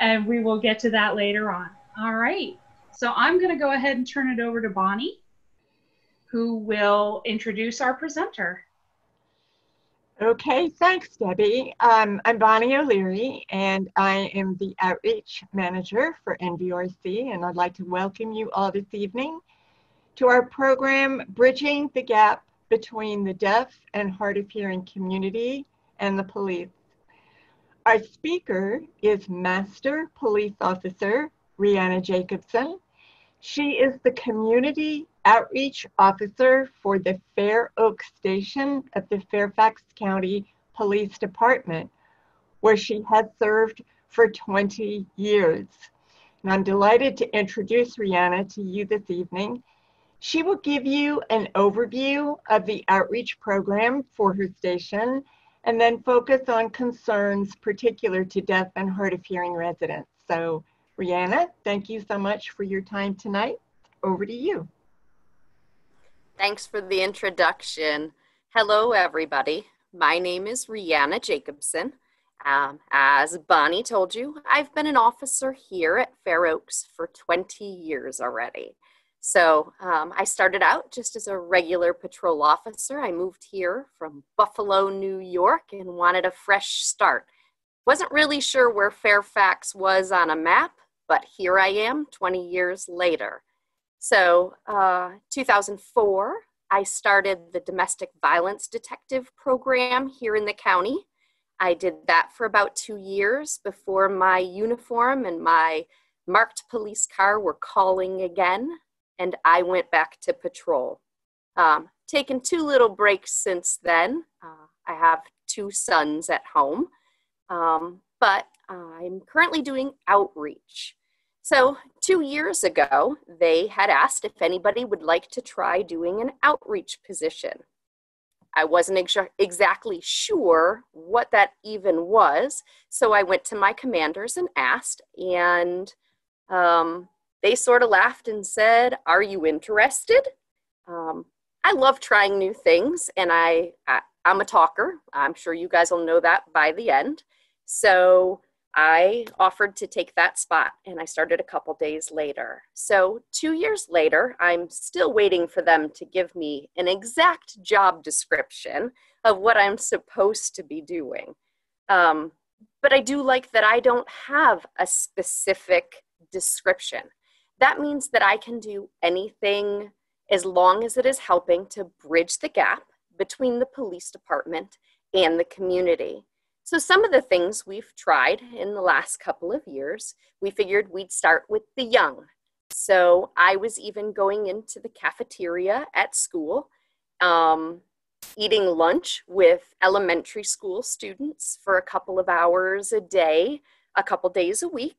and we will get to that later on. All right, so I'm going to go ahead and turn it over to Bonnie, who will introduce our presenter. Okay, thanks, Debbie. I'm Bonnie O'Leary, and I am the Outreach Manager for NVRC, and I'd like to welcome you all this evening to our program, Bridging the Gap Between the Deaf and Hard of Hearing Community and the Police. Our speaker is Master Police Officer Reanna Jacobson. She is the Community Outreach Officer for the Fair Oaks Station at the Fairfax County Police Department, where she has served for 20 years. And I'm delighted to introduce Reanna to you this evening. She will give you an overview of the outreach program for her station and then focus on concerns particular to deaf and hard of hearing residents. So Reanna, thank you so much for your time tonight. Over to you. Thanks for the introduction. Hello, everybody. My name is Reanna Jacobson. As Bonnie told you, I've been an officer here at Fair Oaks for 20 years already. So I started out just as a regular patrol officer. I moved here from Buffalo, New York, and wanted a fresh start. Wasn't really sure where Fairfax was on a map, but here I am 20 years later. So 2004, I started the domestic violence detective program here in the county. I did that for about 2 years before my uniform and my marked police car were calling again, and I went back to patrol. Taken two little breaks since then. I have two sons at home, but I'm currently doing outreach. So 2 years ago, they had asked if anybody would like to try doing an outreach position. I wasn't exactly sure what that even was, so I went to my commanders and asked, and they sort of laughed and said, "Are you interested?" I love trying new things, and I'm a talker. I'm sure you guys will know that by the end. So I offered to take that spot, and I started a couple days later. So 2 years later, I'm still waiting for them to give me an exact job description of what I'm supposed to be doing. But I do like that I don't have a specific description. That means that I can do anything as long as it is helping to bridge the gap between the police department and the community. So some of the things we've tried in the last couple of years, we figured we'd start with the young. So I was even going into the cafeteria at school, eating lunch with elementary school students for a couple of hours a day, a couple days a week.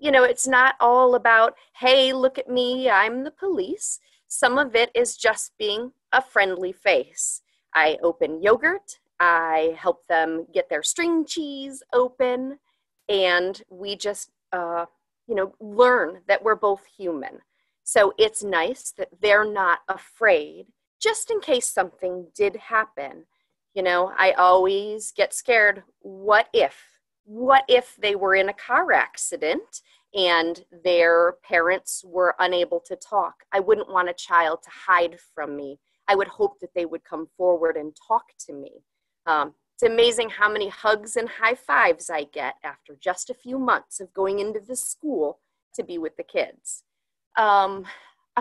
You know, it's not all about, hey, look at me, I'm the police. Some of it is just being a friendly face. I open yogurt. I help them get their string cheese open, and we just, you know, learn that we're both human. So it's nice that they're not afraid, just in case something did happen. You know, I always get scared, what if? What if they were in a car accident and their parents were unable to talk? I wouldn't want a child to hide from me. I would hope that they would come forward and talk to me. It's amazing how many hugs and high fives I get after just a few months of going into the school to be with the kids. A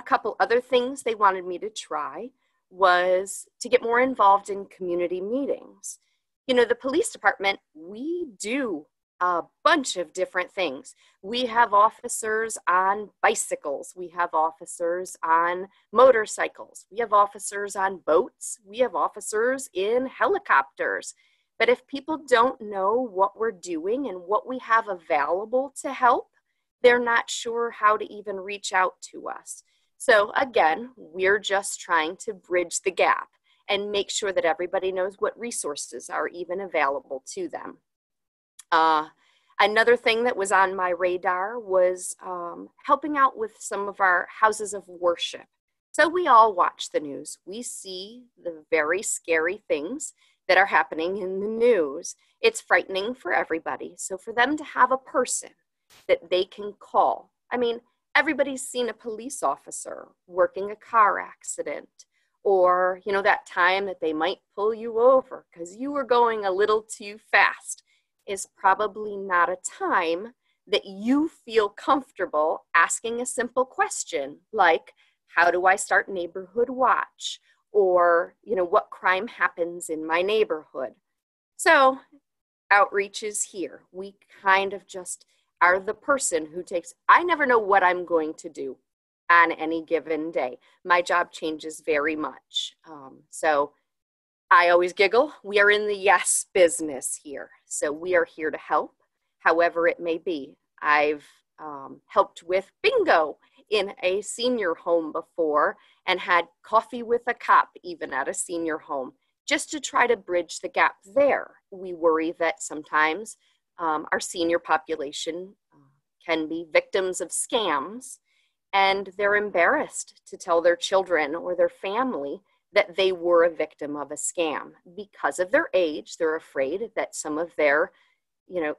couple other things they wanted me to try was to get more involved in community meetings. You know, the police department, we do a bunch of different things. We have officers on bicycles. We have officers on motorcycles. We have officers on boats. We have officers in helicopters. But if people don't know what we're doing and what we have available to help, they're not sure how to even reach out to us. So again, we're just trying to bridge the gap and make sure that everybody knows what resources are even available to them. Another thing that was on my radar was helping out with some of our houses of worship. So we all watch the news. We see the very scary things that are happening in the news. It's frightening for everybody. So for them to have a person that they can call. I mean, everybody's seen a police officer working a car accident, or, you know, that time that they might pull you over because you were going a little too fast is probably not a time that you feel comfortable asking a simple question like, how do I start neighborhood watch? Or, you know, what crime happens in my neighborhood? So outreach is here. We kind of just are the person who takes, I never know what I'm going to do on any given day. My job changes very much. So I always giggle. We are in the yes business here. So we are here to help, however it may be. I've helped with bingo in a senior home before and had coffee with a cop even at a senior home, just to try to bridge the gap there. We worry that sometimes our senior population can be victims of scams, and they're embarrassed to tell their children or their family that they were a victim of a scam. Because of their age, they're afraid that some of their, you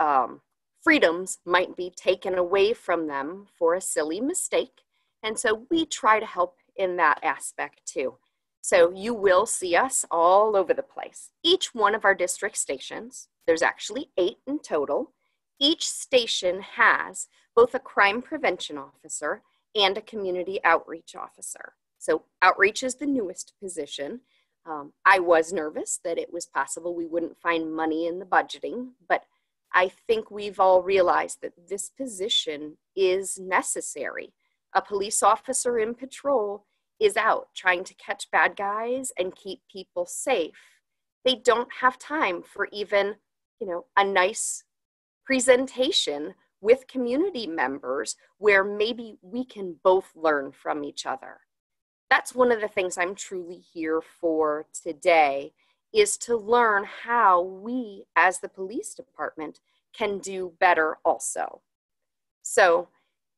know, freedoms might be taken away from them for a silly mistake. And so we try to help in that aspect too. So you will see us all over the place. Each one of our district stations, there's actually 8 in total. Each station has both a crime prevention officer and a community outreach officer. So outreach is the newest position. I was nervous that it was possible we wouldn't find money in the budgeting, but I think we've all realized that this position is necessary. A police officer in patrol is out trying to catch bad guys and keep people safe. They don't have time for even, you know, a nice presentation with community members where maybe we can both learn from each other. That's one of the things I'm truly here for today, is to learn how we as the police department can do better also. So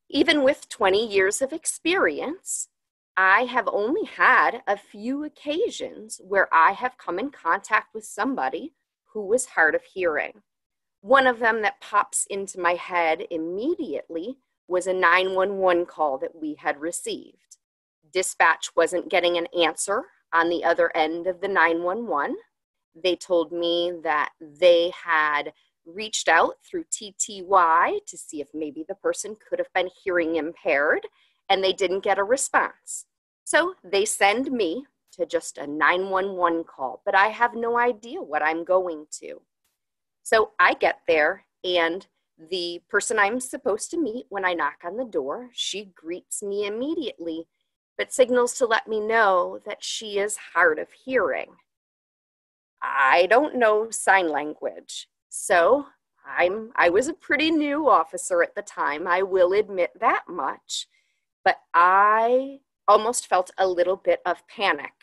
even with 20 years of experience, I have only had a few occasions where I have come in contact with somebody who was hard of hearing. One of them that pops into my head immediately was a 911 call that we had received. Dispatch wasn't getting an answer on the other end of the 911. They told me that they had reached out through TTY to see if maybe the person could have been hearing impaired, and they didn't get a response. So they send me to just a 911 call, but I have no idea what I'm going to. So I get there, and the person I'm supposed to meet when I knock on the door, she greets me immediately, but signals to let me know that she is hard of hearing. I don't know sign language, so I was a pretty new officer at the time, I will admit that much, but I almost felt a little bit of panic.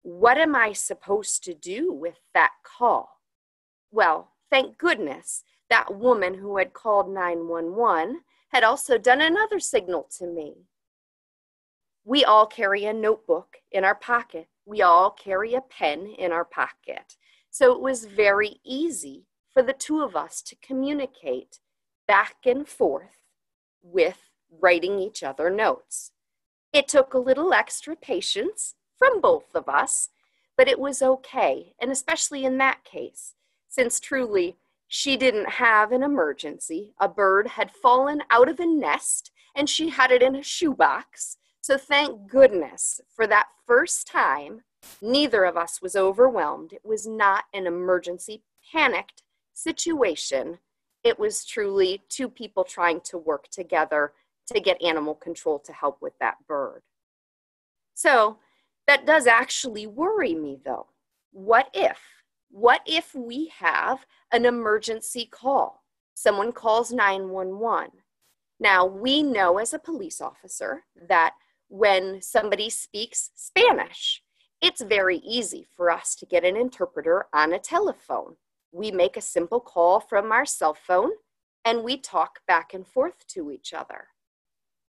What am I supposed to do with that call? Well, thank goodness that woman who had called 911 had also done another signal to me. We all carry a notebook in our pocket. We all carry a pen in our pocket. So it was very easy for the two of us to communicate back and forth with writing each other notes. It took a little extra patience from both of us, but it was okay. And especially in that case, since truly, she didn't have an emergency. A bird had fallen out of a nest and she had it in a shoebox. So thank goodness for that first time, neither of us was overwhelmed. It was not an emergency panicked situation. It was truly two people trying to work together to get animal control to help with that bird. So that does actually worry me though. What if? What if we have an emergency call? Someone calls 911. Now, we know as a police officer that when somebody speaks Spanish, it's very easy for us to get an interpreter on a telephone. We make a simple call from our cell phone and we talk back and forth to each other.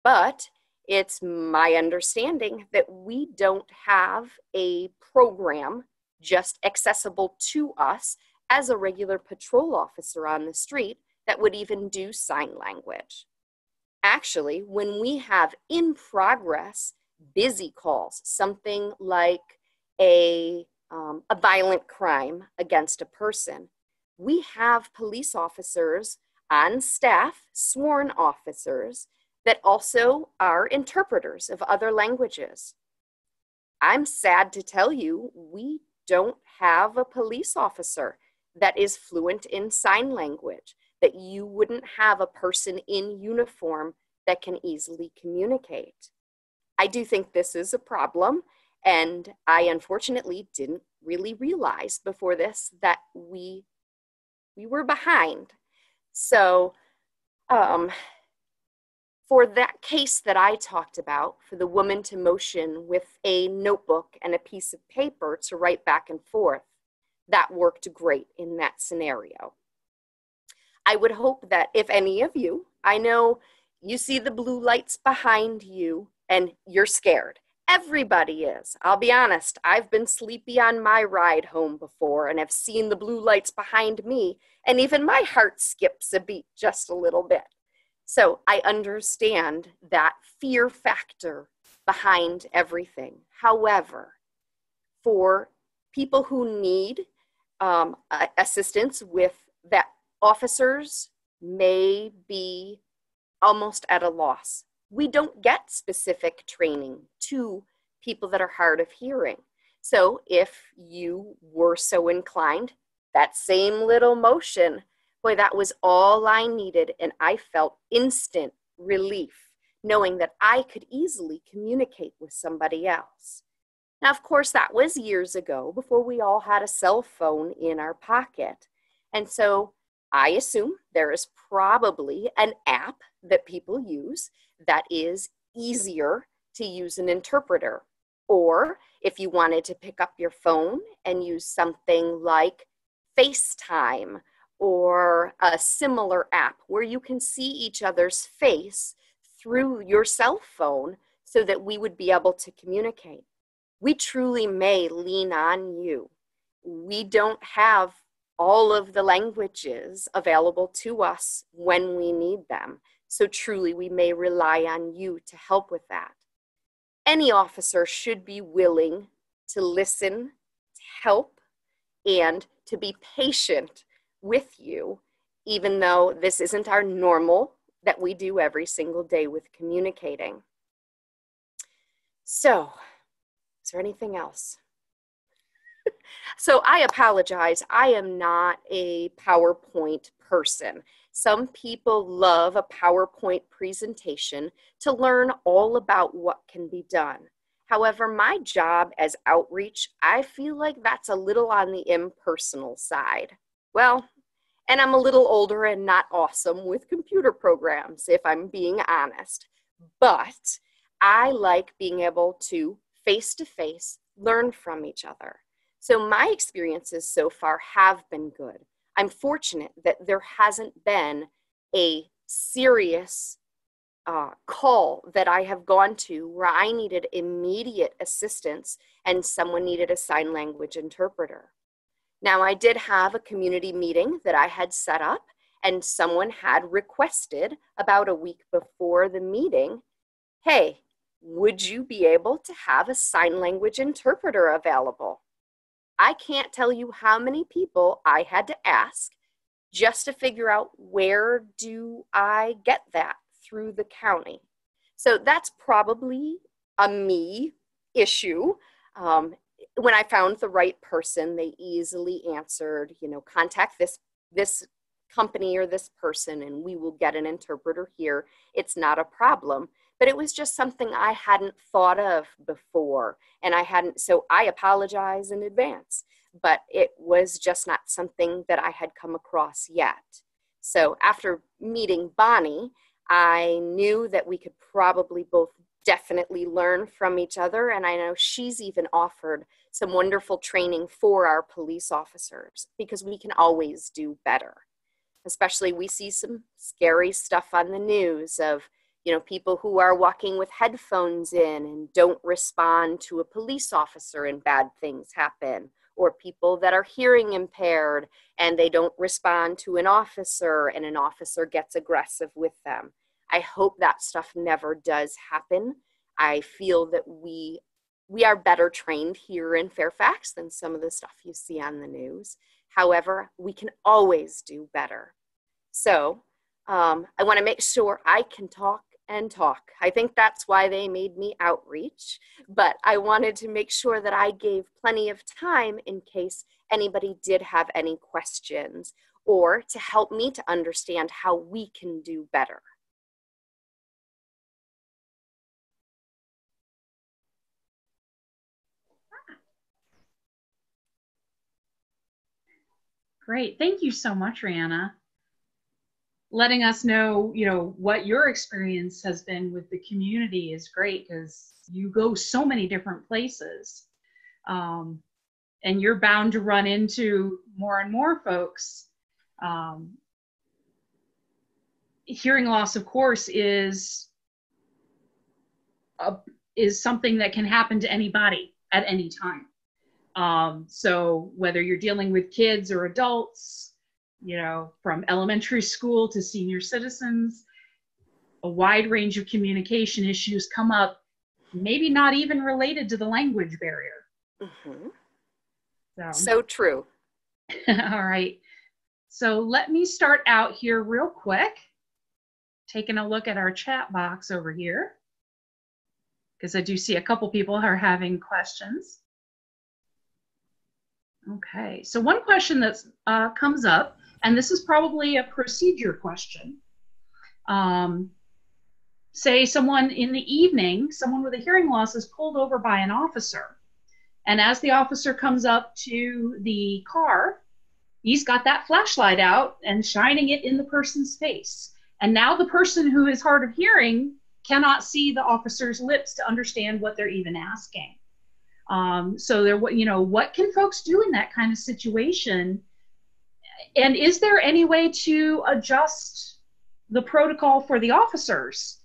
But it's my understanding that we don't have a program just accessible to us as a regular patrol officer on the street that would even do sign language. Actually, when we have in progress busy calls, something like a violent crime against a person, we have police officers on staff, sworn officers, that also are interpreters of other languages. I'm sad to tell you, we don't have a police officer that is fluent in sign language, that you wouldn't have a person in uniform that can easily communicate. I do think this is a problem, and I unfortunately didn't really realize before this that we were behind. So for that case that I talked about, for the woman to motion with a notebook and a piece of paper to write back and forth, that worked great in that scenario. I would hope that if any of you, I know you see the blue lights behind you and you're scared. Everybody is. I'll be honest, I've been sleepy on my ride home before and I've seen the blue lights behind me, and even my heart skips a beat just a little bit. So I understand that fear factor behind everything. However, for people who need assistance with that, officers may be almost at a loss. We don't get specific training to people that are hard of hearing. So if you were so inclined, that same little motion, boy, that was all I needed, and I felt instant relief knowing that I could easily communicate with somebody else. Now, of course, that was years ago before we all had a cell phone in our pocket. And so I assume there is probably an app that people use that is easier to use an interpreter. Or if you wanted to pick up your phone and use something like FaceTime or a similar app where you can see each other's face through your cell phone so that we would be able to communicate. We truly may lean on you. We don't have all of the languages available to us when we need them. So truly, we may rely on you to help with that. Any officer should be willing to listen, to help, and to be patient with you, even though this isn't our normal that we do every single day with communicating. So, is there anything else? So I apologize. I am not a PowerPoint person. Some people love a PowerPoint presentation to learn all about what can be done. However, my job as outreach, I feel like that's a little on the impersonal side. Well, and I'm a little older and not awesome with computer programs, if I'm being honest. But I like being able to face-to-face learn from each other. So my experiences so far have been good. I'm fortunate that there hasn't been a serious call that I have gone to where I needed immediate assistance and someone needed a sign language interpreter. Now, I did have a community meeting that I had set up, and someone had requested about a week before the meeting, hey, would you be able to have a sign language interpreter available? I can't tell you how many people I had to ask just to figure out where do I get that through the county. So that's probably a me issue. When I found the right person, they easily answered, you know, contact this company or this person and we will get an interpreter here. It's not a problem. But it was just something I hadn't thought of before, and so I apologize in advance, but it was just not something that I had come across yet. So after meeting Bonnie, I knew that we could probably both definitely learn from each other, and I know she's even offered some wonderful training for our police officers because we can always do better. Especially we see some scary stuff on the news of, you know, people who are walking with headphones in and don't respond to a police officer and bad things happen, or people that are hearing impaired and they don't respond to an officer and an officer gets aggressive with them. I hope that stuff never does happen. I feel that we are better trained here in Fairfax than some of the stuff you see on the news. However, we can always do better. So I want to make sure I can talk and talk. I think that's why they made me outreach, but I wanted to make sure that I gave plenty of time in case anybody did have any questions or to help me to understand how we can do better. Great, thank you so much, Reanna. Letting us know, you know, what your experience has been with the community is great because you go so many different places, and you're bound to run into more and more folks. Hearing loss, of course, is something that can happen to anybody at any time. So whether you're dealing with kids or adults, you know, from elementary school to senior citizens, a wide range of communication issues come up, maybe not even related to the language barrier. Mm-hmm. So true. All right. So let me start out here real quick, taking a look at our chat box over here, because I do see a couple people are having questions. Okay, so one question that comes up, and this is probably a procedure question. Say someone in the evening, someone with a hearing loss is pulled over by an officer. And as the officer comes up to the car, he's got that flashlight out and shining it in the person's face. And now the person who is hard of hearing cannot see the officer's lips to understand what they're even asking. So there, you know, what can folks do in that kind of situation? And is there any way to adjust the protocol for the officers?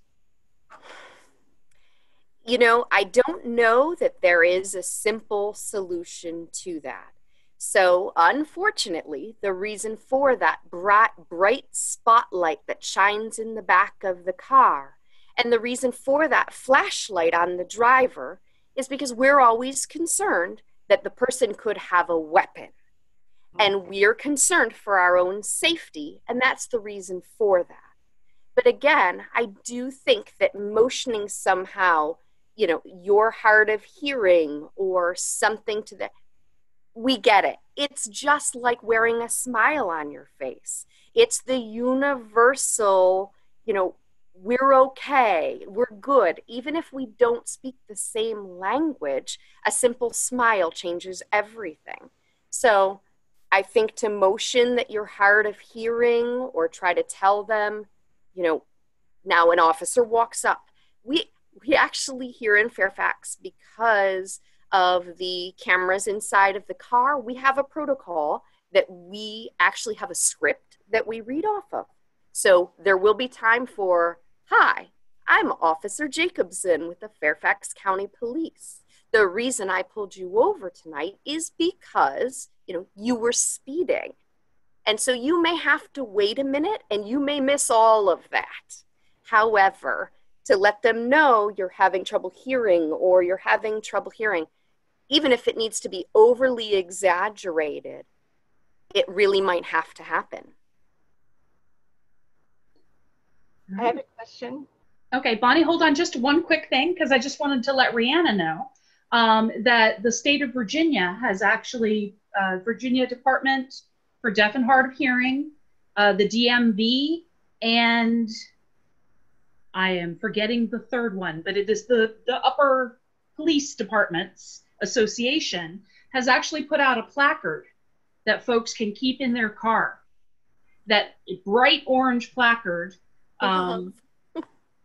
You know, I don't know that there is a simple solution to that. So unfortunately, the reason for that bright spotlight that shines in the back of the car and the reason for that flashlight on the driver is because we're always concerned that the person could have a weapon. And we're concerned for our own safety, and that's the reason for that. But again, I do think that motioning somehow, you know, you're hard of hearing or something to that, we get it. It's just like wearing a smile on your face. It's the universal, you know, we're okay, we're good. Even if we don't speak the same language, a simple smile changes everything. So I think to motion that you're hard of hearing or try to tell them, you know, now an officer walks up. We actually here in Fairfax, because of the cameras inside of the car, we have a protocol that we actually have a script that we read off of. So there will be time for, hi, I'm Officer Jacobson with the Fairfax County Police. The reason I pulled you over tonight is because, you know, you were speeding. And so you may have to wait a minute and you may miss all of that. However, to let them know you're having trouble hearing or you're having trouble hearing, even if it needs to be overly exaggerated, it really might have to happen. I have a question. Okay, Bonnie, hold on just one quick thing, because I just wanted to let Reanna know that the state of Virginia has actually, Virginia Department for Deaf and Hard of Hearing, the DMV, and I am forgetting the third one, but it is the Upper Police Departments Association has actually put out a placard that folks can keep in their car, that bright orange placard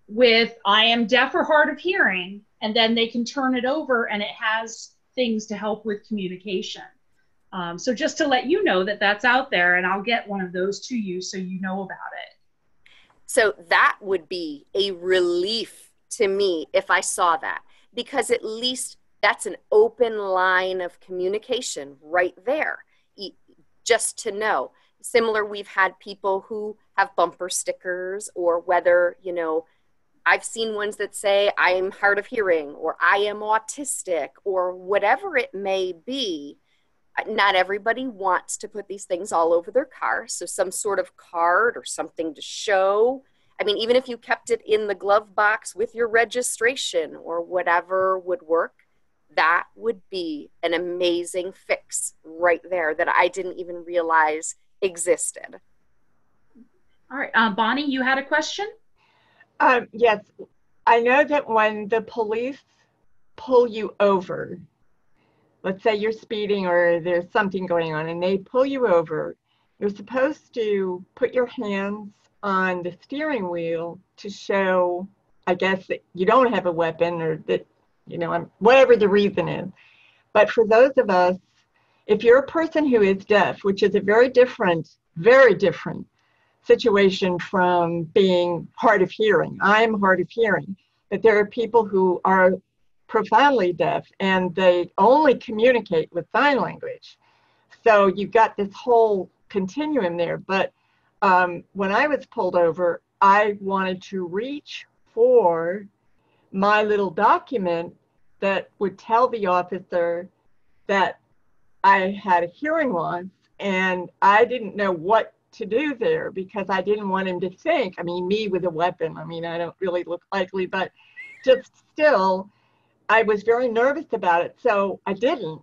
with I am deaf or hard of hearing, and then they can turn it over and it has things to help with communication. So just to let you know that that's out there, and I'll get one of those to you so you know about it. So that would be a relief to me if I saw that, because at least That's an open line of communication right there, just to know. Similar, we've had people who have bumper stickers, or whether, you know, I've seen ones that say, I am hard of hearing, or I am autistic, or whatever it may be. Not everybody wants to put these things all over their car. So some sort of card or something to show. I mean, even if you kept it in the glove box with your registration or whatever would work, that would be an amazing fix right there that I didn't even realize existed. All right, Bonnie, you had a question? Yes, I know that when the police pull you over, let's say you're speeding or there's something going on and they pull you over, you're supposed to put your hands on the steering wheel to show, I guess, that you don't have a weapon or that, you know, whatever the reason is. But for those of us, if you're a person who is deaf, which is a very different situation from being hard of hearing. I'm hard of hearing, but there are people who are profoundly deaf and they only communicate with sign language. So you've got this whole continuum there. But when I was pulled over, I wanted to reach for my little document that would tell the officer that I had a hearing loss, and I didn't know what to do there because I didn't want him to think, I mean, me with a weapon. I mean, I don't really look likely, but just still, I was very nervous about it, so I didn't.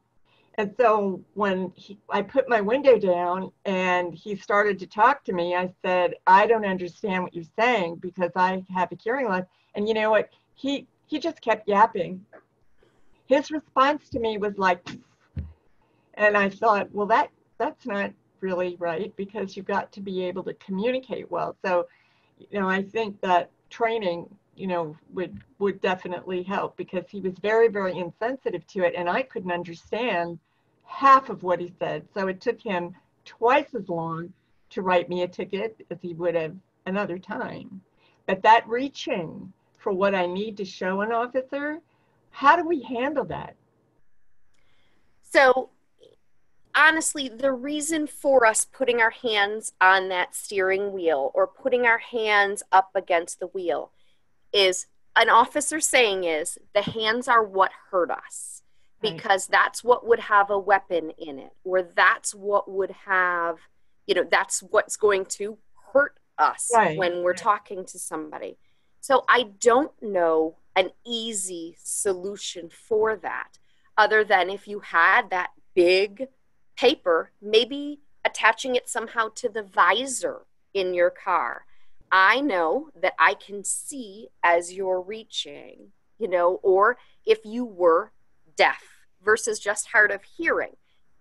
And so when I put my window down and he started to talk to me, I said, I don't understand what you're saying because I have a hearing loss. And you know what? He just kept yapping. His response to me was like, and I thought, well, that's not really right because you've got to be able to communicate well. So, you know, I think that training, you know, would definitely help because he was very, very insensitive to it and I couldn't understand half of what he said. So it took him twice as long to write me a ticket as he would have another time. But that reaching for what I need to show an officer, how do we handle that? So honestly, the reason for us putting our hands on that steering wheel or putting our hands up against the wheel is, an officer saying is, the hands are what hurt us because that's what would have a weapon in it, or that's what would have, you know, that's what's going to hurt us when we're talking to somebody. So I don't know an easy solution for that other than if you had that big paper, maybe attaching it somehow to the visor in your car. I know that I can see as you're reaching, you know, or if you were deaf versus just hard of hearing,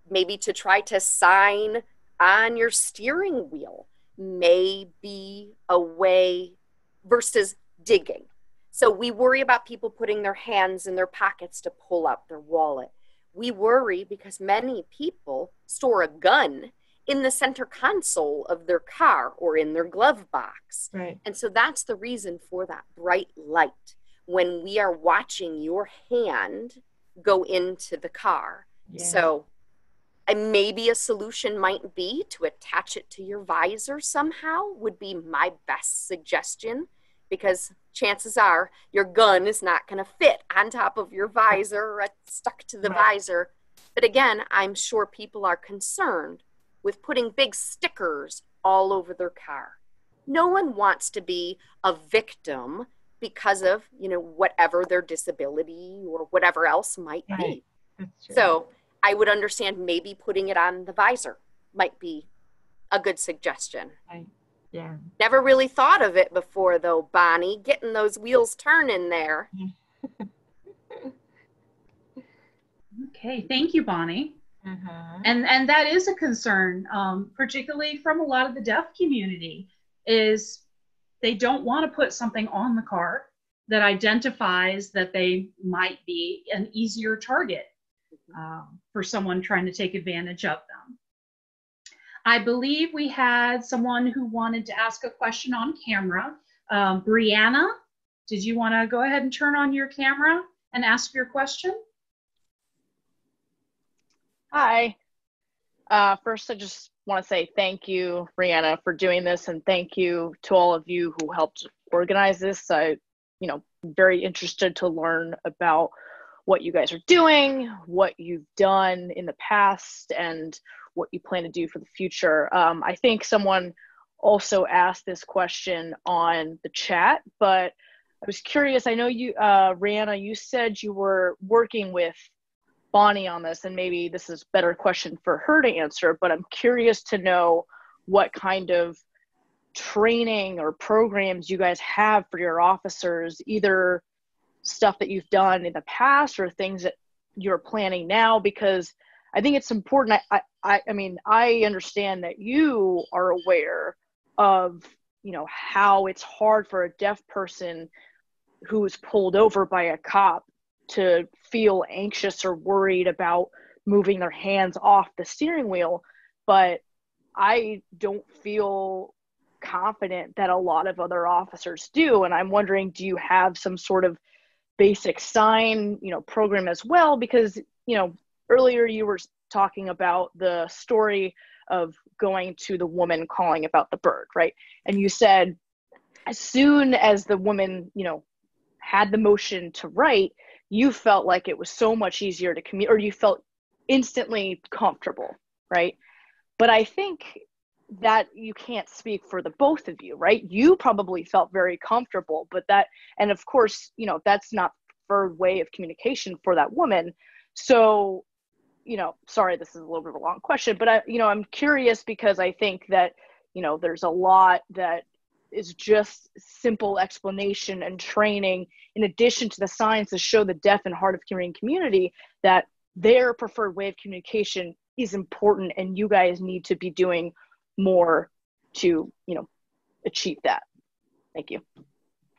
maybe to try to sign on your steering wheel may be a way versus digging. So we worry about people putting their hands in their pockets to pull out their wallet. We worry because many people store a gun in the center console of their car or in their glove box. Right. And so that's the reason for that bright light when we are watching your hand go into the car. Yeah. So maybe a solution might be to attach it to your visor somehow would be my best suggestion, because chances are your gun is not going to fit on top of your visor or stuck to the visor. But again, I'm sure people are concerned with putting big stickers all over their car. No one wants to be a victim because of, you know, whatever their disability or whatever else might be. That's true. So I would understand maybe putting it on the visor might be a good suggestion. Right. Yeah. Never really thought of it before though, Bonnie, getting those wheels turning there. Okay, thank you, Bonnie. And that is a concern, particularly from a lot of the deaf community, is they don't want to put something on the car that identifies that they might be an easier target for someone trying to take advantage of them. I believe we had someone who wanted to ask a question on camera. Reanna, did you want to go ahead and turn on your camera and ask your question? Hi. First, I just want to say thank you, Reanna, for doing this, and thank you to all of you who helped organize this. I, very interested to learn about what you guys are doing, what you've done in the past, and what you plan to do for the future. I think someone also asked this question on the chat, but I was curious. I know you, Reanna, you said you were working with Bonnie on this, and maybe this is a better question for her to answer, but I'm curious to know what kind of training or programs you guys have for your officers, either stuff that you've done in the past or things that you're planning now, because I think it's important. I mean, I understand that you are aware of, how it's hard for a deaf person who is pulled over by a cop to feel anxious or worried about moving their hands off the steering wheel. But I don't feel confident that a lot of other officers do. And I'm wondering, do you have some sort of basic sign, program as well? Because, earlier you were talking about the story of going to the woman calling about the bird, right? And you said, as soon as the woman, had the motion to write, you felt like it was so much easier to commute, or you felt instantly comfortable, right? But I think that you can't speak for the both of you, right? You probably felt very comfortable, but that, and of course, that's not the preferred way of communication for that woman. So, sorry, this is a little bit of a long question, but I'm curious, because I think that, there's a lot that is just simple explanation and training, in addition to the signs to show the deaf and hard of hearing community that their preferred way of communication is important, and you guys need to be doing more to, achieve that. Thank you.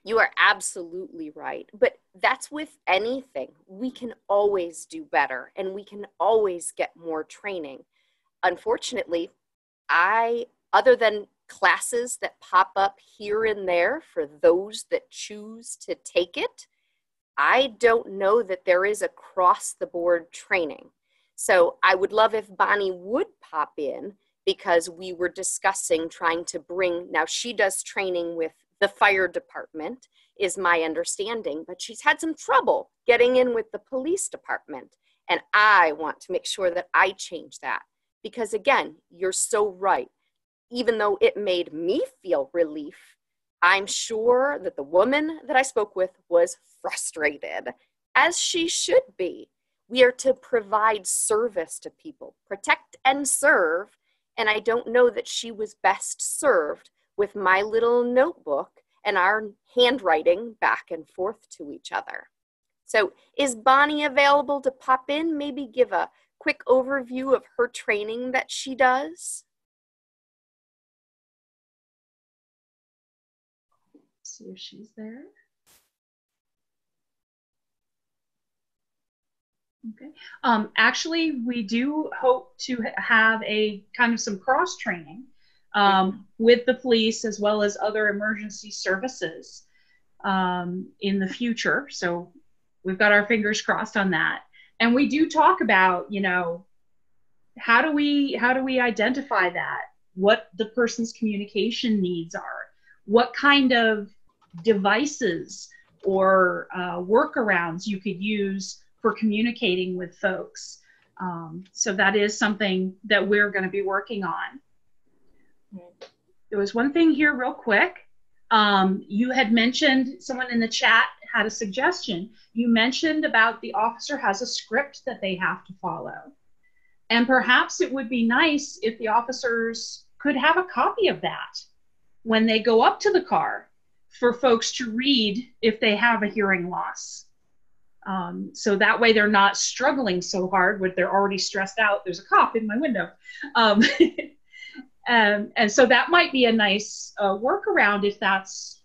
You are absolutely right. But that's with anything. We can always do better, and we can always get more training. Unfortunately, other than classes that pop up here and there for those that choose to take it, I don't know that there is across the board training. So I would love if Bonnie would pop in, because we were discussing trying to bring, now she does training with the fire department, is my understanding, but she's had some trouble getting in with the police department. And I want to make sure that I change that, because again, you're so right. Even though it made me feel relief, I'm sure that the woman that I spoke with was frustrated, as she should be. We are to provide service to people, protect and serve. And I don't know that she was best served with my little notebook and our handwriting back and forth to each other. So is Bonnie available to pop in, maybe give a quick overview of her training that she does? See if she's there. Okay. Actually, we do hope to have a kind of some cross training with the police as well as other emergency services in the future. So we've got our fingers crossed on that. And we do talk about, how do we identify that? What the person's communication needs are, what kind of devices or workarounds you could use for communicating with folks. So that is something that we're going to be working on. There was one thing here real quick. You had mentioned, someone in the chat had a suggestion. You mentioned about the officer has a script that they have to follow. And perhaps it would be nice if the officers could have a copy of that when they go up to the car for folks to read if they have a hearing loss. So that way they're not struggling so hard when they're already stressed out. There's a cop in my window. And so that might be a nice workaround if that's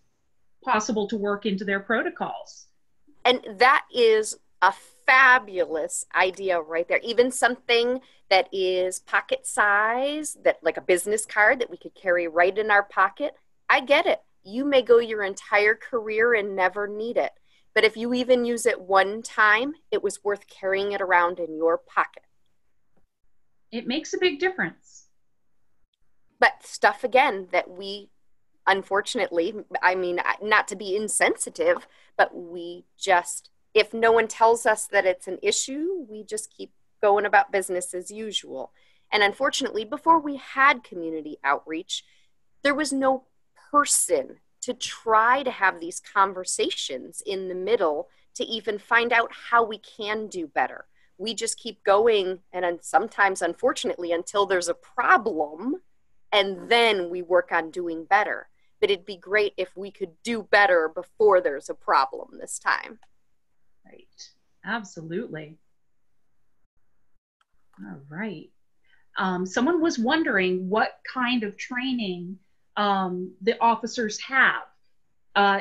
possible to work into their protocols. And that is a fabulous idea right there. Even something that is pocket size, that like a business card that we could carry right in our pocket. I get it. You may go your entire career and never need it. But if you even use it one time, it was worth carrying it around in your pocket. It makes a big difference. But stuff, again, that we, unfortunately, I mean, not to be insensitive, but we just, if no one tells us that it's an issue, we just keep going about business as usual. And unfortunately, before we had community outreach, there was no person to try to have these conversations in the middle to even find out how we can do better. We just keep going, and sometimes, unfortunately, until there's a problem, and then we work on doing better. But it'd be great if we could do better before there's a problem this time. Right, absolutely. All right. Someone was wondering what kind of training the officers have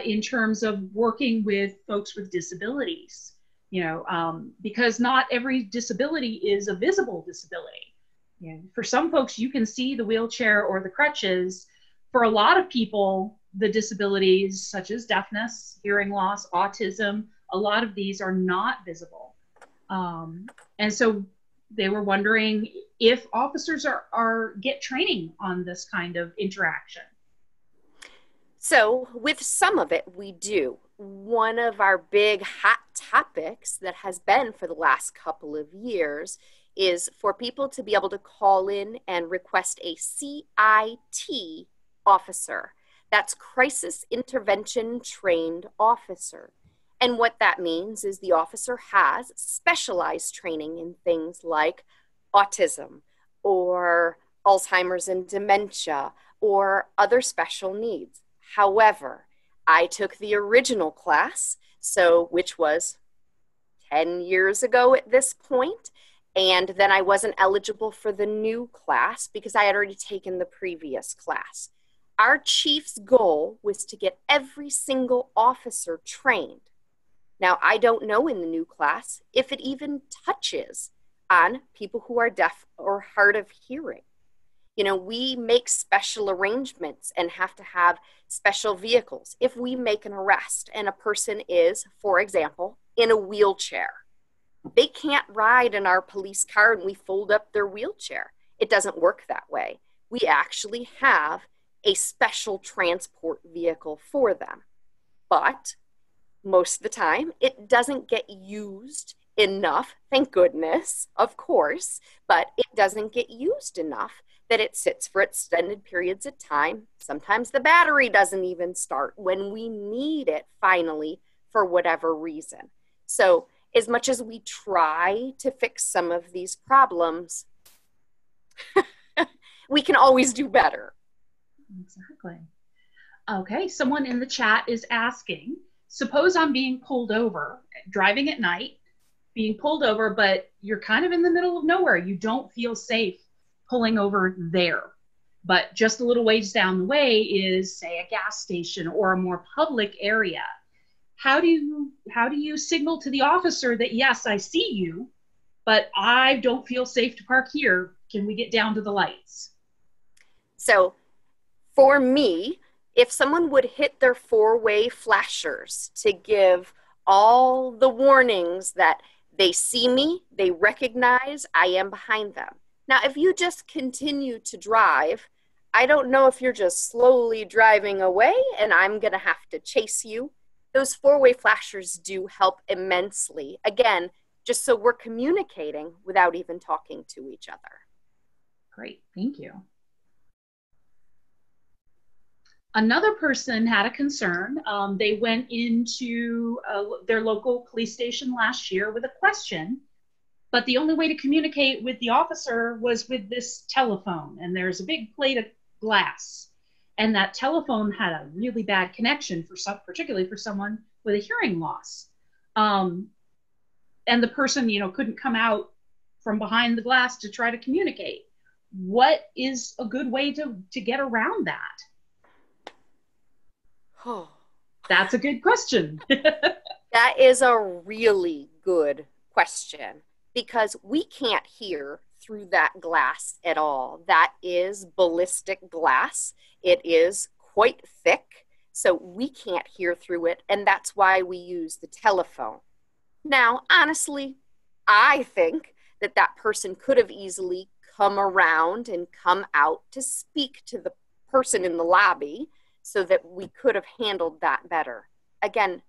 in terms of working with folks with disabilities, you know, because not every disability is a visible disability. You know, for some folks, you can see the wheelchair or the crutches. For a lot of people, the disabilities such as deafness, hearing loss, autism, a lot of these are not visible. And so they were wondering if officers get training on this kind of interaction. So with some of it, we do. One of our big hot topics that has been for the last couple of years is for people to be able to call in and request a CIT officer. That's Crisis Intervention Trained Officer. And what that means is the officer has specialized training in things like autism or Alzheimer's and dementia or other special needs. However, I took the original class, which was 10 years ago at this point, and then I wasn't eligible for the new class because I had already taken the previous class. Our chief's goal was to get every single officer trained. Now, I don't know in the new class if it even touches on people who are deaf or hard of hearing. You know, we make special arrangements and have to have special vehicles. If we make an arrest and a person is, for example, in a wheelchair, they can't ride in our police car and we fold up their wheelchair. It doesn't work that way. We actually have a special transport vehicle for them. But most of the time, it doesn't get used enough, thank goodness, of course, but it doesn't get used enough that it sits for extended periods of time. Sometimes the battery doesn't even start when we need it finally for whatever reason. So as much as we try to fix some of these problems, we can always do better. Exactly. Okay, someone in the chat is asking, suppose I'm being pulled over, driving at night, being pulled over, but you're kind of in the middle of nowhere. You don't feel safe pulling over there. But just a little ways down the way is, say, a gas station or a more public area. How do you signal to the officer that, yes, I see you, but I don't feel safe to park here. Can we get down to the lights? So for me, if someone would hit their four-way flashers to give all the warnings that they see me, they recognize I am behind them. Now, if you just continue to drive, I don't know if you're just slowly driving away and I'm going to have to chase you. Those four-way flashers do help immensely. Again, just so we're communicating without even talking to each other. Great, thank you. Another person had a concern. They went into their local police station last year with a question, but the only way to communicate with the officer was with this telephone, and there's a big plate of glass, and that telephone had a really bad connection, particularly for someone with a hearing loss. And the person, you know, couldn't come out from behind the glass to try to communicate. What is a good way to get around that? Oh, that's a good question. That is a really good question because we can't hear through that glass at all. That is ballistic glass. It is quite thick, so we can't hear through it, and that's why we use the telephone. Now, honestly, I think that person could have easily come around and come out to speak to the person in the lobby so that we could have handled that better. Again,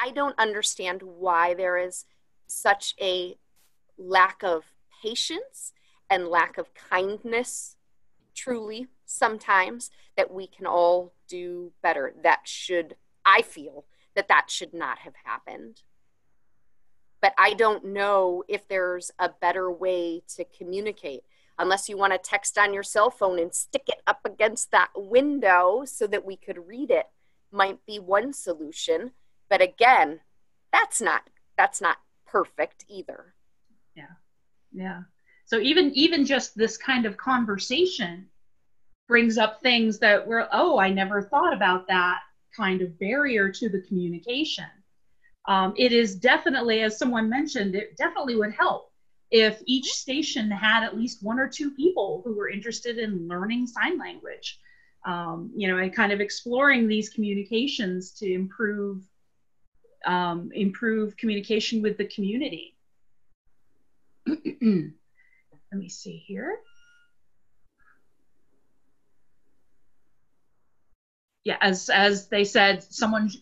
I don't understand why there is such a lack of patience and lack of kindness, truly, sometimes, that we can all do better. That should, I feel, that that should not have happened. But I don't know if there's a better way to communicate, unless you want to text on your cell phone and stick it up against that window so that we could read it, might be one solution. But again, that's not perfect either. Yeah. So even just this kind of conversation brings up things that we're, oh, I never thought about that kind of barrier to the communication. It is definitely, as someone mentioned, it definitely would help if each station had at least one or two people who were interested in learning sign language. And kind of exploring these communications to improve communication with the community. Let me see here. Yeah, as they said,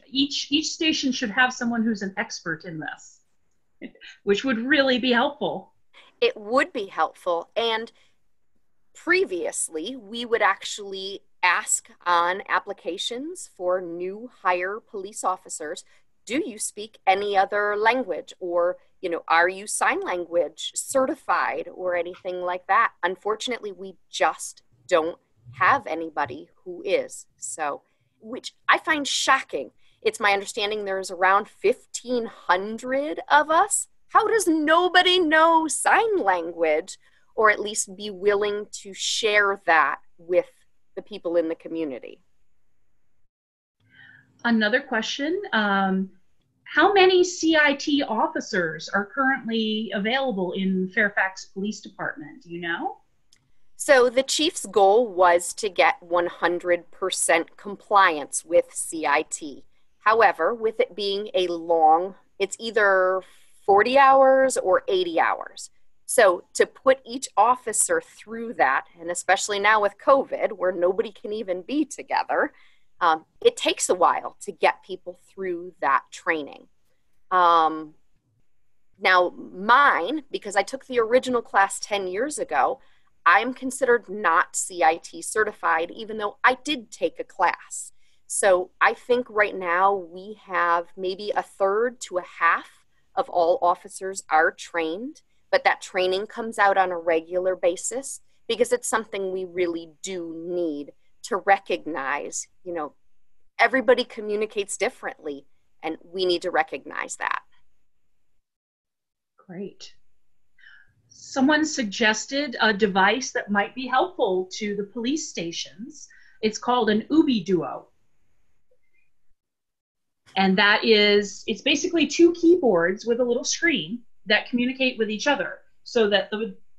each station should have someone who's an expert in this, which would really be helpful. It would be helpful, and previously we would actually ask on applications for new hire police officers, do you speak any other language? Or, are you sign language certified or anything like that? Unfortunately, we just don't have anybody who is. So, which I find shocking. It's my understanding there's around 1,500 of us. How does nobody know sign language, or at least be willing to share that with the people in the community? Another question, how many CIT officers are currently available in Fairfax Police Department, do you know? So the chief's goal was to get 100% compliance with CIT. However, with it being a long, it's either 40 hours or 80 hours. So to put each officer through that, and especially now with COVID, where nobody can even be together, it takes a while to get people through that training. Now mine, because I took the original class 10 years ago, I'm considered not CIT certified, even though I did take a class. So I think right now we have maybe 1/3 to 1/2 of all officers are trained. But that training comes out on a regular basis because it's something we really do need to recognize. Everybody communicates differently, and we need to recognize that. Great. Someone suggested a device that might be helpful to the police stations. It's called an Ubi Duo. And that is, it's basically two keyboards with a little screen that communicate with each other, so that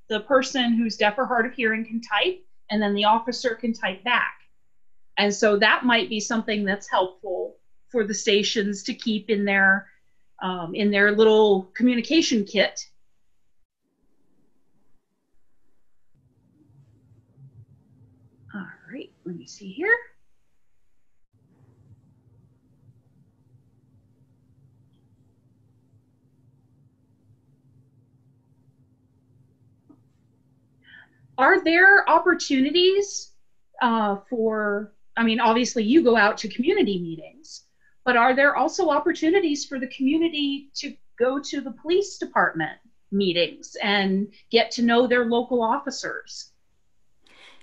the person who's deaf or hard of hearing can type, and then the officer can type back. And so that might be something that's helpful for the stations to keep in their little communication kit. All right, let me see here. Are there opportunities obviously you go out to community meetings, but are there also opportunities for the community to go to the police department meetings and get to know their local officers?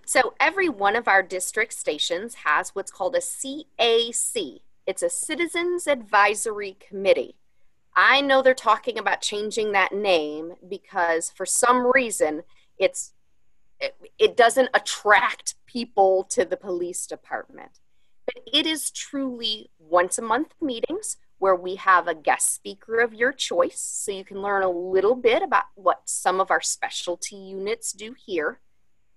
So every one of our district stations has what's called a CAC. It's a Citizens Advisory Committee. I know they're talking about changing that name because for some reason it doesn't attract people to the police department. But it is truly once a month meetings where we have a guest speaker of your choice, so you can learn a little bit about what some of our specialty units do here,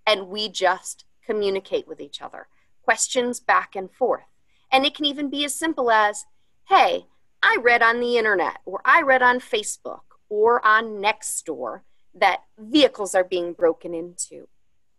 and we just communicate with each other, questions back and forth. And it can even be as simple as, hey, I read on the internet, or I read on Facebook, or on Nextdoor that vehicles are being broken into.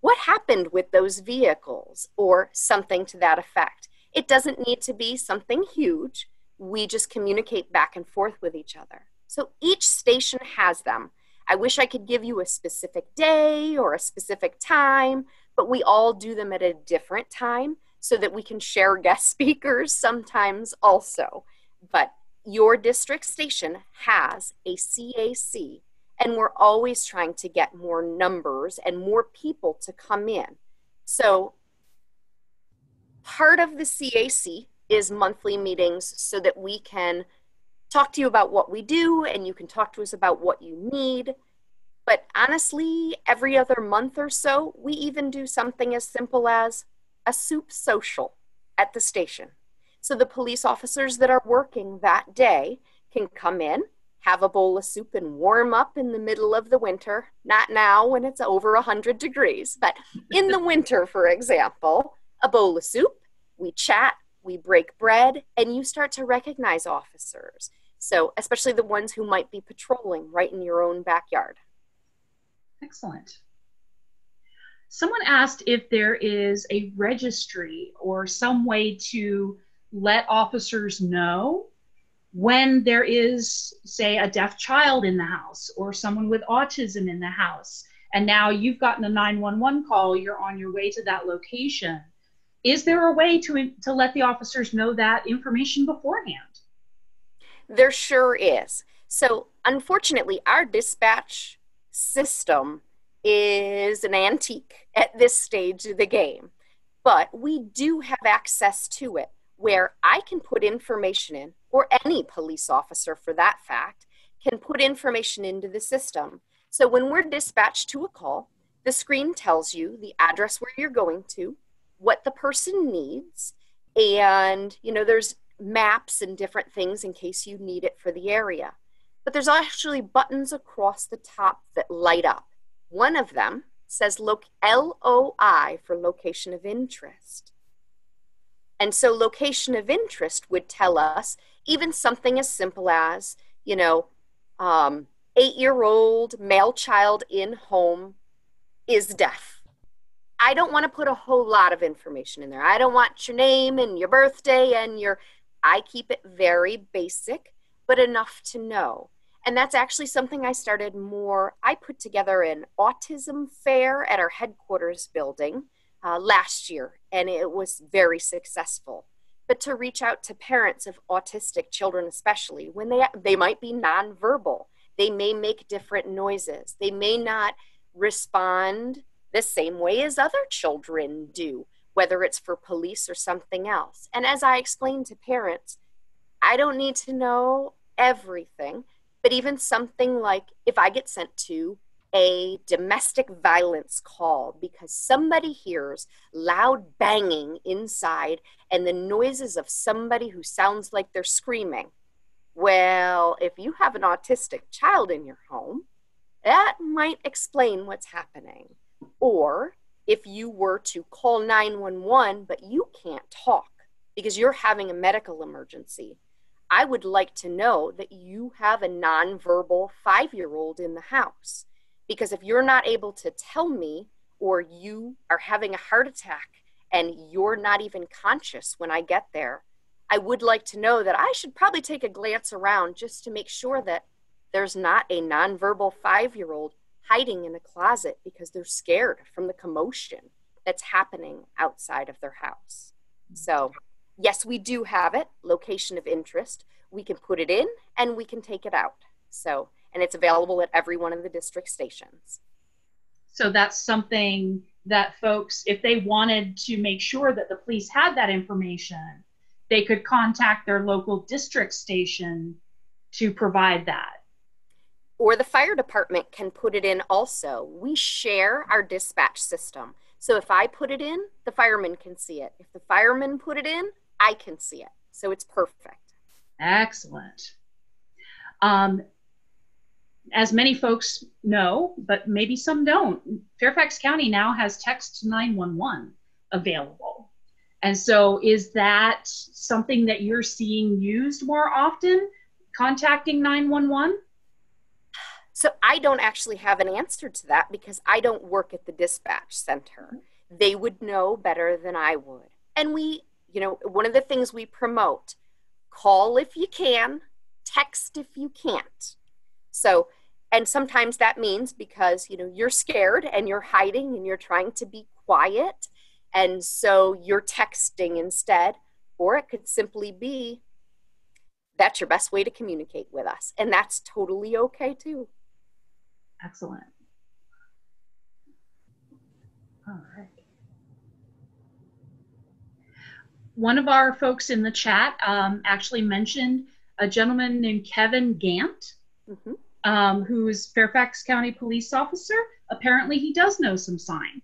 What happened with those vehicles, or something to that effect? It doesn't need to be something huge. We just communicate back and forth with each other. So each station has them. I wish I could give you a specific day or a specific time, but we all do them at a different time so that we can share guest speakers sometimes also. But your district station has a CAC, and we're always trying to get more numbers and more people to come in. So part of the CAC is monthly meetings so that we can talk to you about what we do, and you can talk to us about what you need. But honestly, every other month or so, we even do something as simple as a soup social at the station. So the police officers that are working that day can come in, have a bowl of soup, and warm up in the middle of the winter. Not now when it's over 100 degrees, but in the winter, for example, a bowl of soup, we chat, we break bread, and you start to recognize officers. So especially the ones who might be patrolling right in your own backyard. Excellent. Someone asked if there is a registry or some way to let officers know when there is, say, a deaf child in the house or someone with autism in the house, and now you've gotten a 911 call, you're on your way to that location. Is there a way to let the officers know that information beforehand? There sure is. So unfortunately, our dispatch system is an antique at this stage of the game, but we do have access to it where I can put information in, or any police officer for that fact, can put information into the system. So when we're dispatched to a call, the screen tells you the address where you're going to, what the person needs, and there's maps and different things in case you need it for the area. But there's actually buttons across the top that light up. One of them says LOI for location of interest. And so location of interest would tell us even something as simple as, 8-year-old male child in home is deaf. I don't want to put a whole lot of information in there. I don't want your name and your birthday and I keep it very basic, but enough to know. And that's actually something I started more. I put together an autism fair at our headquarters building last year, and it was very successful. But to reach out to parents of autistic children, especially when they might be nonverbal, they may make different noises, they may not respond the same way as other children do, whether it's for police or something else. And as I explained to parents, I don't need to know everything, but even something like if I get sent to a domestic violence call because somebody hears loud banging inside and the noises of somebody who sounds like they're screaming. Well, if you have an autistic child in your home, that might explain what's happening. Or if you were to call 911, but you can't talk because you're having a medical emergency, I would like to know that you have a nonverbal 5-year-old in the house. Because if you're not able to tell me, or you are having a heart attack and you're not even conscious when I get there, I would like to know that I should probably take a glance around just to make sure that there's not a nonverbal 5-year-old hiding in a closet because they're scared from the commotion that's happening outside of their house. So yes, we do have it, location of interest. We can put it in and we can take it out. So, and it's available at every one of the district stations. So that's something that folks, if they wanted to make sure that the police had that information, they could contact their local district station to provide that. Or the fire department can put it in also. We share our dispatch system. So if I put it in, the firemen can see it. If the firemen put it in, I can see it. So it's perfect. Excellent. As many folks know, but maybe some don't, Fairfax County now has text 911 available. And so is that something that you're seeing used more often, contacting 911? So I don't actually have an answer to that because I don't work at the dispatch center. They would know better than I would. And we, you know, one of the things we promote, call if you can, text if you can't. So, and sometimes that means because, you know, you're scared and you're hiding and you're trying to be quiet. And so you're texting instead, or it could simply be, that's your best way to communicate with us. And that's totally okay too. Excellent. All right. One of our folks in the chat actually mentioned a gentleman named Kevin Gantt, mm-hmm. Who is Fairfax County Police Officer. Apparently he does know some sign.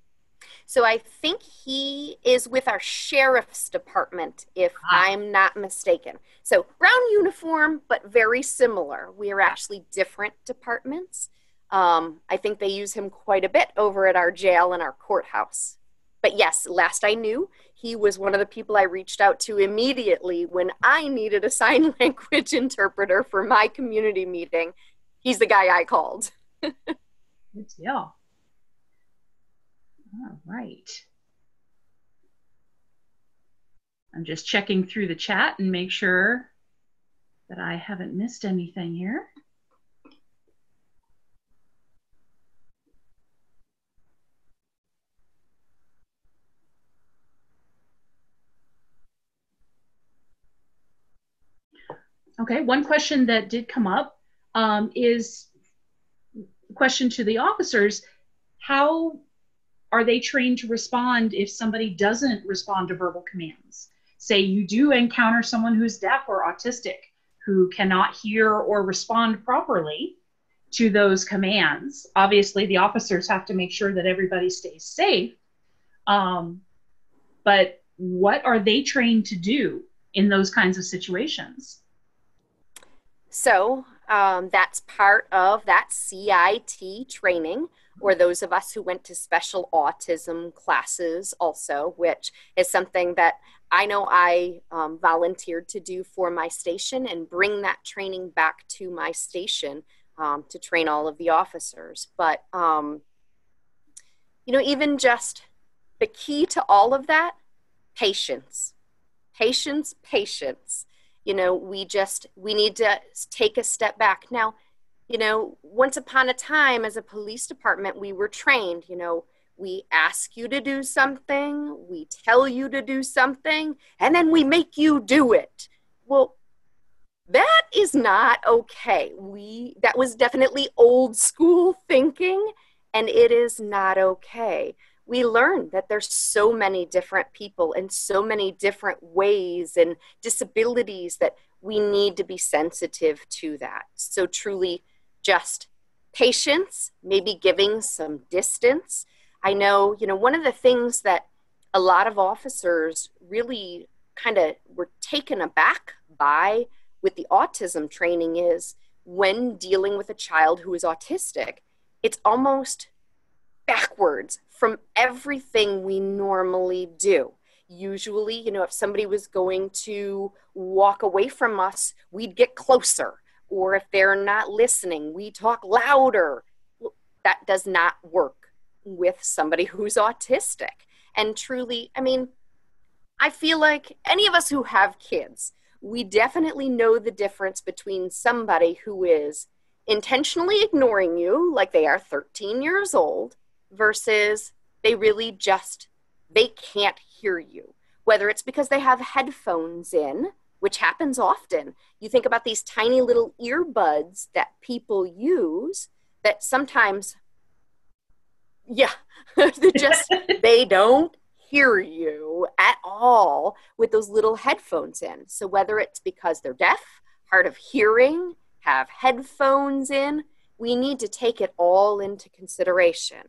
So I think he is with our sheriff's department, if I'm not mistaken. So brown uniform, but very similar. We are actually different departments. I think they use him quite a bit over at our jail and our courthouse. But yes, last I knew, he was one of the people I reached out to immediately when I needed a sign language interpreter for my community meeting. He's the guy I called. Good deal. All right. I'm just checking through the chat and make sure that I haven't missed anything here. Okay, one question that did come up is a question to the officers. How are they trained to respond if somebody doesn't respond to verbal commands? Say you do encounter someone who's deaf or autistic, who cannot hear or respond properly to those commands. Obviously, the officers have to make sure that everybody stays safe. But what are they trained to do in those kinds of situations? So that's part of that CIT training, or those of us who went to special autism classes also, which is something that I know I volunteered to do for my station and bring that training back to my station to train all of the officers. But, you know, even just the key to all of that, patience, patience, patience. You know, we need to take a step back. Now, you know, once upon a time as a police department, we were trained, you know, we ask you to do something, we tell you to do something, and then we make you do it. Well, that is not okay. That was definitely old school thinking, and it is not okay. We learned that there's so many different people and so many different ways and disabilities that we need to be sensitive to that. So truly just patience, maybe giving some distance. I know, you know, one of the things that a lot of officers really kind of were taken aback by with the autism training is when dealing with a child who is autistic, it's almost backwards from everything we normally do. Usually, you know, if somebody was going to walk away from us, we'd get closer. Or if they're not listening, we talk louder. That does not work with somebody who's autistic. And truly, I mean, I feel like any of us who have kids, we definitely know the difference between somebody who is intentionally ignoring you, like they are 13 years old, versus they really just, they can't hear you. Whether it's because they have headphones in, which happens often. You think about these tiny little earbuds that people use that sometimes, yeah, they just, they don't hear you at all with those little headphones in. So whether it's because they're deaf, hard of hearing, have headphones in, we need to take it all into consideration.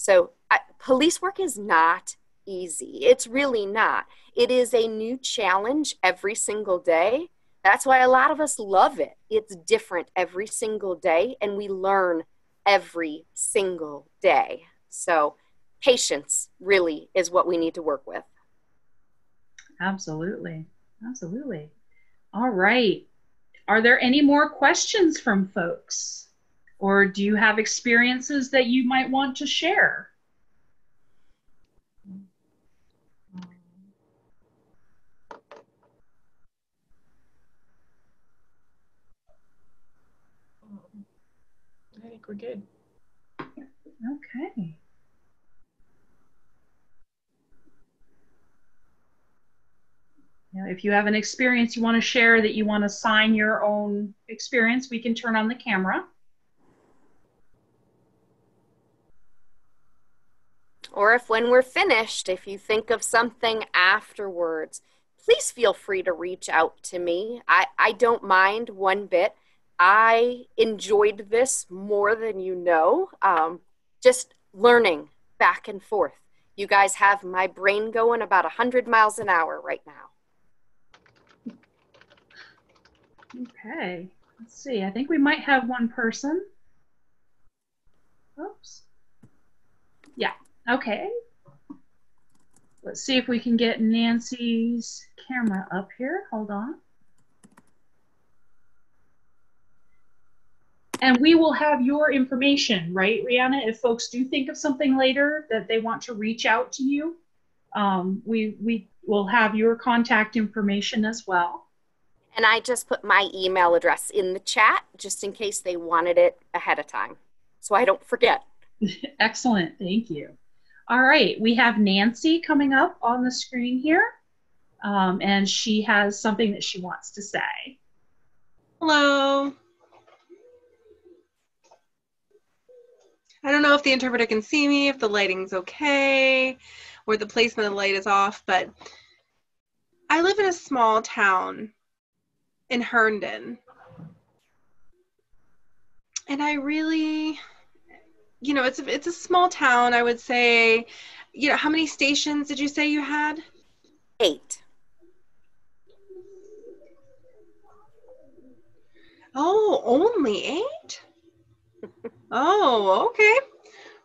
So police work is not easy. It's really not. It is a new challenge every single day. That's why a lot of us love it. It's different every single day, and we learn every single day. So patience really is what we need to work with. Absolutely. Absolutely. All right. Are there any more questions from folks? Or do you have experiences that you might want to share? I think we're good. Okay. Now, if you have an experience you want to share that you want to sign your own experience, we can turn on the camera. Or if when we're finished, if you think of something afterwards, please feel free to reach out to me. I don't mind one bit. I enjoyed this more than you know, just learning back and forth. You guys have my brain going about 100 miles an hour right now. Okay, let's see. I think we might have one person. Oops. Yeah, okay. Let's see if we can get Nancy's camera up here. Hold on. And we will have your information, right, Reanna? If folks do think of something later that they want to reach out to you, we will have your contact information as well. And I just put my email address in the chat just in case they wanted it ahead of time, so I don't forget. Excellent, thank you. All right, we have Nancy coming up on the screen here, and she has something that she wants to say. Hello. I don't know if the interpreter can see me, if the lighting's okay, or the placement of the light is off, but I live in a small town in Herndon. And I really, you know, it's a small town, I would say. You know, how many stations did you say you had? 8. Oh, only 8? Oh, okay.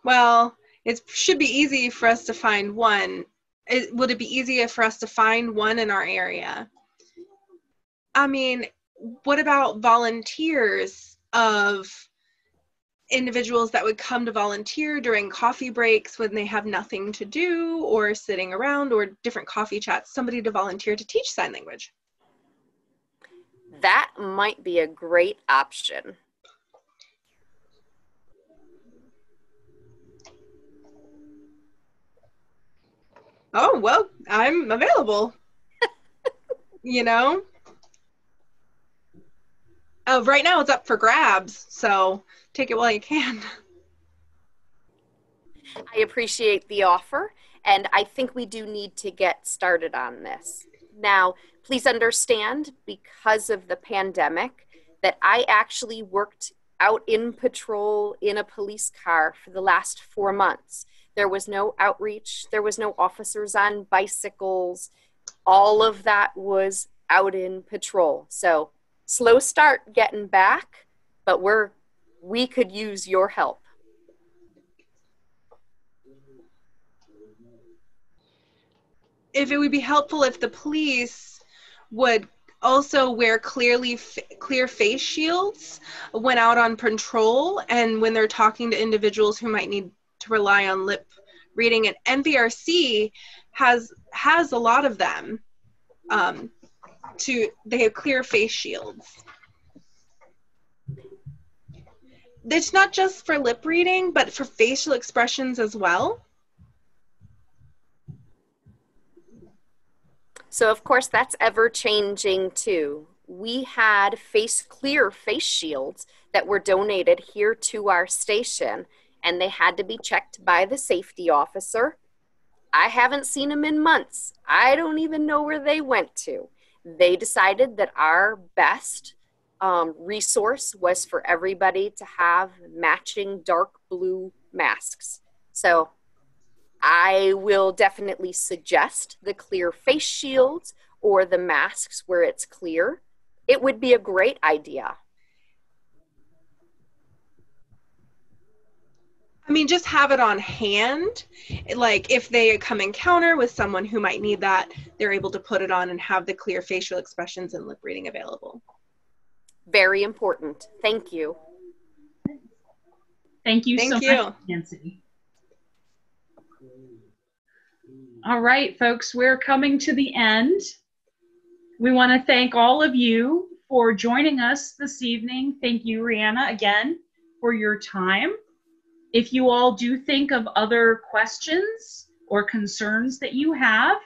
Well, it should be easy for us to find one. Would it be easier for us to find one in our area? I mean, what about volunteers of individuals that would come to volunteer during coffee breaks when they have nothing to do or sitting around or different coffee chats, somebody to volunteer to teach sign language? That might be a great option. Oh, well, I'm available, you know. Oh, right now it's up for grabs, so take it while you can. I appreciate the offer, and I think we do need to get started on this. Now, please understand, because of the pandemic, that I actually worked out in patrol in a police car for the last 4 months. There was no outreach. There was no officers on bicycles. All of that was out in patrol. So slow start getting back, but we could use your help. If it would be helpful if the police would also wear clear face shields when out on patrol and when they're talking to individuals who might need to rely on lip reading, and NVRC has a lot of them. They have clear face shields. It's not just for lip reading, but for facial expressions as well. So of course that's ever changing too. We had clear face shields that were donated here to our station, and they had to be checked by the safety officer. I haven't seen them in months. I don't even know where they went to. They decided that our best resource was for everybody to have matching dark blue masks. So I will definitely suggest the clear face shields or the masks where it's clear. It would be a great idea. I mean, just have it on hand. Like if they come encounter with someone who might need that, they're able to put it on and have the clear facial expressions and lip reading available. Very important. Thank you. Thank you so much, Nancy. All right, folks, we're coming to the end. We want to thank all of you for joining us this evening. Thank you, Reanna, again, for your time. If you all do think of other questions or concerns that you have,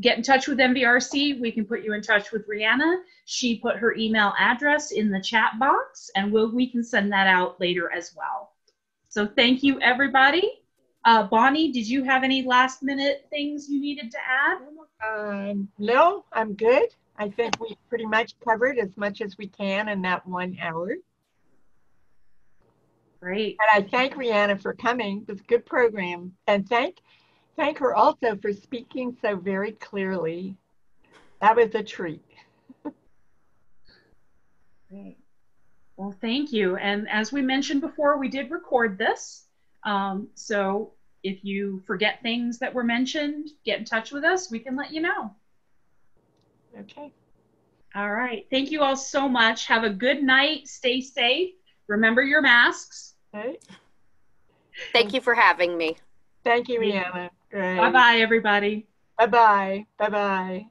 get in touch with NVRC. We can put you in touch with Reanna. She put her email address in the chat box, and we can send that out later as well. So thank you, everybody. Bonnie, did you have any last minute things you needed to add? No, I'm good. I think we pretty much covered as much as we can in that 1 hour. Great. And I thank Reanna for coming. It was a good program. And thank her also for speaking so very clearly. That was a treat. Great. Well, thank you. And as we mentioned before, we did record this. So if you forget things that were mentioned, get in touch with us. We can let you know. Okay. All right. Thank you all so much. Have a good night. Stay safe. Remember your masks. Okay. Thank you for having me. Thank you, Reanna. Bye-bye, everybody. Bye-bye. Bye-bye.